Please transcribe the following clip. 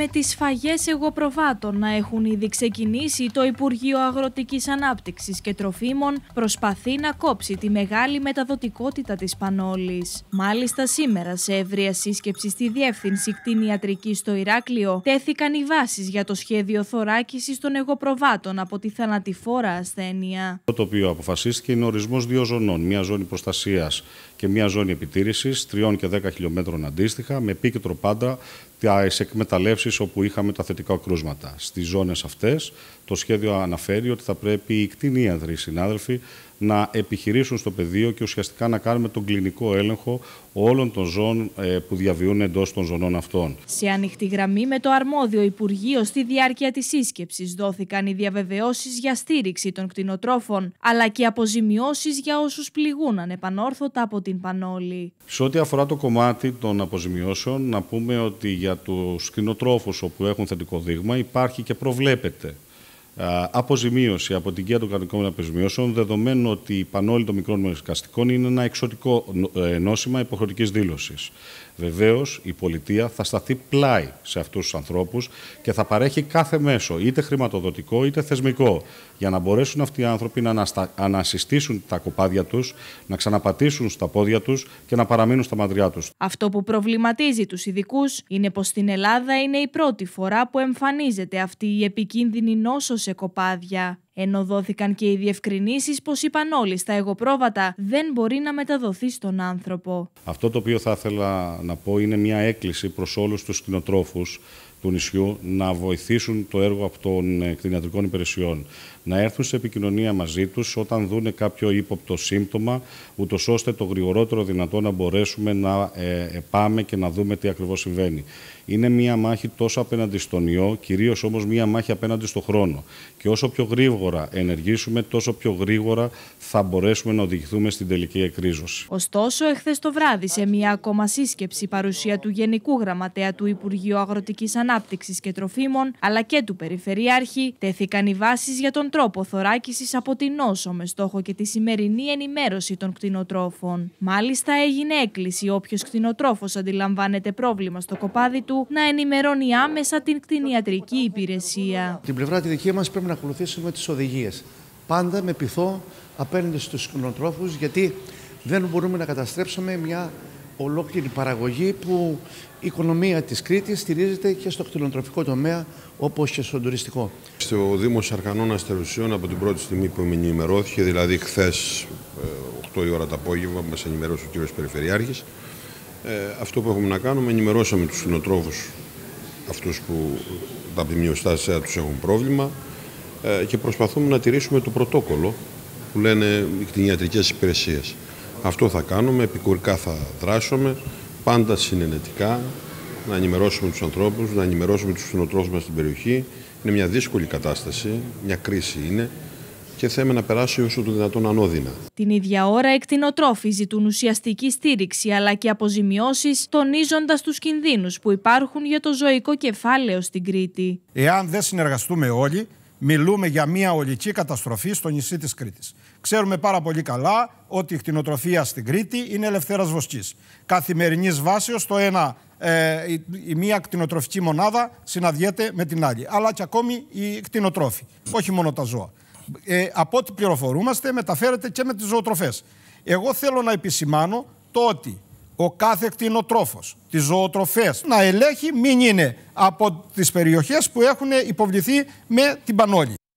Με τις σφαγές αιγοπροβάτων να έχουν ήδη ξεκινήσει, το Υπουργείο Αγροτικής Ανάπτυξης και Τροφίμων προσπαθεί να κόψει τη μεγάλη μεταδοτικότητα της πανόλης. Μάλιστα, σήμερα σε ευρεία σύσκεψη στη Διεύθυνση Κτηνιατρικής στο Ηράκλειο τέθηκαν οι βάσεις για το σχέδιο θωράκισης των αιγοπροβάτων από τη θανατηφόρα ασθένεια. Το οποίο αποφασίστηκε είναι ορισμός δύο ζωνών, μια ζώνη προστασίας και μια ζώνη επιτήρησης 3 και 10 χιλιόμετρων αντίστοιχα, με επίκεντρο πάντα τις εκμεταλλεύσεις όπου είχαμε τα θετικά κρούσματα. Στις ζώνες αυτές το σχέδιο αναφέρει ότι θα πρέπει οι κτηνίατροι συνάδελφοι να επιχειρήσουν στο πεδίο και ουσιαστικά να κάνουμε τον κλινικό έλεγχο όλων των ζώων που διαβιούν εντός των ζωνών αυτών. Σε ανοιχτή γραμμή με το αρμόδιο Υπουργείο στη διάρκεια της σύσκεψης δόθηκαν οι διαβεβαιώσεις για στήριξη των κτηνοτρόφων, αλλά και αποζημιώσεις για όσους πληγούν ανεπανόρθωτα από την πανόλη. Σε ό,τι αφορά το κομμάτι των αποζημιώσεων, να πούμε ότι για τους κτηνοτρόφους όπου έχουν θετικό δείγμα υπάρχει και προβλέπεται αποζημίωση από την Κία των Κρατικών Αποζημιώσεων, δεδομένου ότι η πανόλη των μικρών μεσικαστικών είναι ένα εξωτικό νόσημα υποχρεωτικής δήλωσης. Βεβαίως, η πολιτεία θα σταθεί πλάι σε αυτούς τους ανθρώπους και θα παρέχει κάθε μέσο, είτε χρηματοδοτικό είτε θεσμικό, για να μπορέσουν αυτοί οι άνθρωποι να ανασυστήσουν τα κοπάδια τους, να ξαναπατήσουν στα πόδια τους και να παραμείνουν στα μαντριά τους. Αυτό που προβληματίζει τους ειδικούς είναι πως στην Ελλάδα είναι η πρώτη φορά που εμφανίζεται αυτή η επικίνδυνη νόσος σε κοπάδια. Ενώ δόθηκαν και οι διευκρινήσεις πως η πανόλη στα αιγοπρόβατα δεν μπορεί να μεταδοθεί στον άνθρωπο. Αυτό το οποίο θα ήθελα να πω είναι μια έκκληση προς όλους τους κτηνοτρόφους του νησιού να βοηθήσουν το έργο από των κτηνιατρικών υπηρεσιών. Να έρθουν σε επικοινωνία μαζί τους όταν δούνε κάποιο ύποπτο σύμπτωμα, ούτως ώστε το γρηγορότερο δυνατό να μπορέσουμε να πάμε και να δούμε τι ακριβώς συμβαίνει. Είναι μια μάχη τόσο απέναντι στον ιό, κυρίως όμως μια μάχη απέναντι στον χρόνο. Και όσο πιο γρήγορα ενεργήσουμε, τόσο πιο γρήγορα θα μπορέσουμε να οδηγηθούμε στην τελική εκρίζωση. Ωστόσο, εχθές το βράδυ, σε μια ακόμα σύσκεψη, παρουσία του Γενικού Γραμματέα του Υπουργείου Αγροτικής Ανάπτυξης και Τροφίμων, αλλά και του Περιφερειάρχη, τέθηκαν οι βάσεις για τον τρόπο θωράκισης από την νόσο με στόχο και τη σημερινή ενημέρωση των κτηνοτρόφων. Μάλιστα, έγινε έκκληση όποιος κτηνοτρόφος αντιλαμβάνεται πρόβλημα στο κοπάδι του να ενημερώνει άμεσα την κτηνιατρική υπηρεσία. Την πλευρά τη δική μας πρέπει να ακολουθήσουμε τις οδηγίες. Πάντα με πειθό απέναντι στους κτηνοτρόφους, γιατί δεν μπορούμε να καταστρέψουμε μια ολόκληρη παραγωγή που η οικονομία της Κρήτης στηρίζεται και στο κτηνοτροφικό τομέα όπως και στον τουριστικό. Στο Δήμο Σαρκανών Αστερουσίων από την πρώτη στιγμή που ενημερώθηκε, δηλαδή χθες 8 η ώρα το απόγευμα που μας ενημερώσε ο κ. Περιφερειάρχης, αυτό που έχουμε να κάνουμε, ενημερώσαμε τους κτηνοτρόφους αυτούς που τα ποιμιοστάσια τους έχουν πρόβλημα και προσπαθούμε να τηρήσουμε το πρωτόκολλο που λένε οι κτηνιατρικές υπηρεσίες. Αυτό θα κάνουμε, επικουρικά θα δράσουμε, πάντα συνενετικά, να ενημερώσουμε τους ανθρώπους, να ενημερώσουμε τους κτηνοτρόφους μας στην περιοχή. Είναι μια δύσκολη κατάσταση, μια κρίση είναι και θέλουμε να περάσει όσο το δυνατόν ανώδυνα. Την ίδια ώρα, οι κτηνοτρόφοι ζητούν ουσιαστική στήριξη αλλά και αποζημιώσεις, τονίζοντας τους κινδύνους που υπάρχουν για το ζωικό κεφάλαιο στην Κρήτη. Εάν δεν συνεργαστούμε όλοι, μιλούμε για μια ολική καταστροφή στο νησί της Κρήτης. Ξέρουμε πάρα πολύ καλά ότι η κτηνοτροφία στην Κρήτη είναι ελευθέρας βοσκής. Καθημερινής βάσεως το ένα, η μία κτηνοτροφική μονάδα συναντιέται με την άλλη. Αλλά και ακόμη οι κτηνοτρόφοι, όχι μόνο τα ζώα. Από ό,τι πληροφορούμαστε μεταφέρεται και με τις ζωοτροφές. Εγώ θέλω να επισημάνω το ότι ο κάθε κτηνοτρόφος, τις ζωοτροφές, να ελέγχει μην είναι από τις περιοχές που έχουν υποβληθεί με την πανόλη.